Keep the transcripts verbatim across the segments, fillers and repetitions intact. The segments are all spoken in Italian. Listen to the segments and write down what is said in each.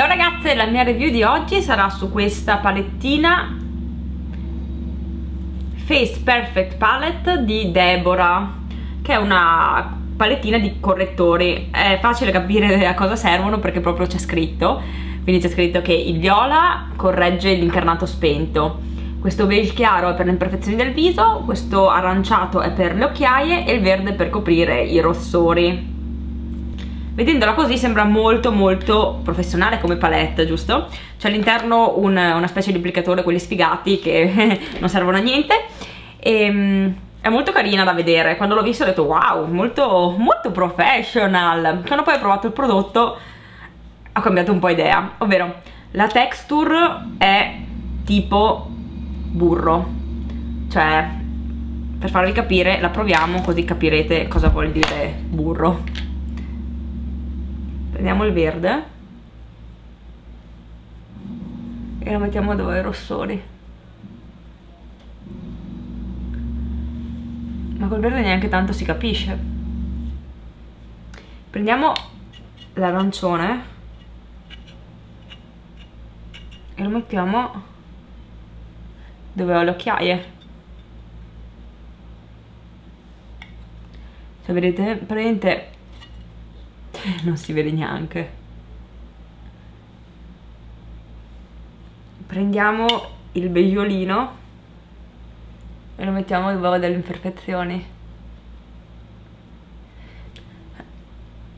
Ciao ragazze, la mia review di oggi sarà su questa palettina Face Perfect Palette di Deborah, che è una palettina di correttori. È facile capire a cosa servono perché proprio c'è scritto, quindi c'è scritto che il viola corregge l'incarnato spento, questo beige chiaro è per le imperfezioni del viso, questo aranciato è per le occhiaie e il verde per coprire i rossori. Vedendola così sembra molto molto professionale come palette, giusto? C'è all'interno un, una specie di applicatore, quelli sfigati che non servono a niente, e è molto carina da vedere. Quando l'ho vista ho detto wow, molto, molto professional. Quando poi ho provato il prodotto ho cambiato un po' idea, ovvero la texture è tipo burro, cioè, per farvi capire, la proviamo così capirete cosa vuol dire burro. Prendiamo il verde e lo mettiamo dove i rossori, ma col verde neanche tanto si capisce. Prendiamo l'arancione e lo mettiamo dove ho le occhiaie, cioè vedete, praticamente non si vede neanche. Prendiamo il beigeolino e lo mettiamo dove ho delle imperfezioni.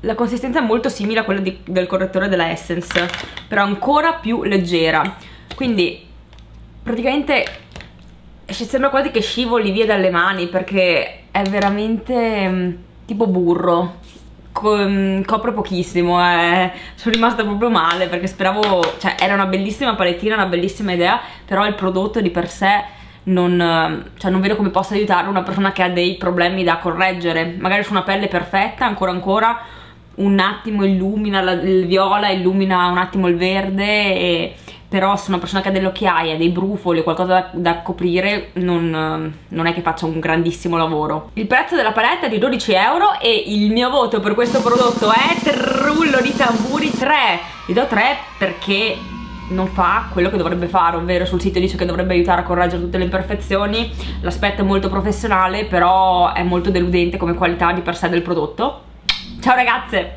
La consistenza è molto simile a quella di, del correttore della Essence, però ancora più leggera, quindi praticamente ci sembra quasi che scivoli via dalle mani, perché è veramente mh, tipo burro. Co copre pochissimo, eh. Sono rimasta proprio male perché speravo, cioè era una bellissima palettina, una bellissima idea, però il prodotto di per sé non, cioè, non vedo come possa aiutare una persona che ha dei problemi da correggere. Magari su una pelle perfetta ancora ancora un attimo illumina la, il viola, illumina un attimo il verde, e però se una persona che ha delle occhiaie, dei brufoli, qualcosa da, da coprire, non, non è che faccia un grandissimo lavoro. Il prezzo della palette è di dodici euro e il mio voto per questo prodotto è trullo di tamburi tre. Gli do tre perché non fa quello che dovrebbe fare, ovvero sul sito dice che dovrebbe aiutare a correggere tutte le imperfezioni, l'aspetto è molto professionale, però è molto deludente come qualità di per sé del prodotto. Ciao ragazze!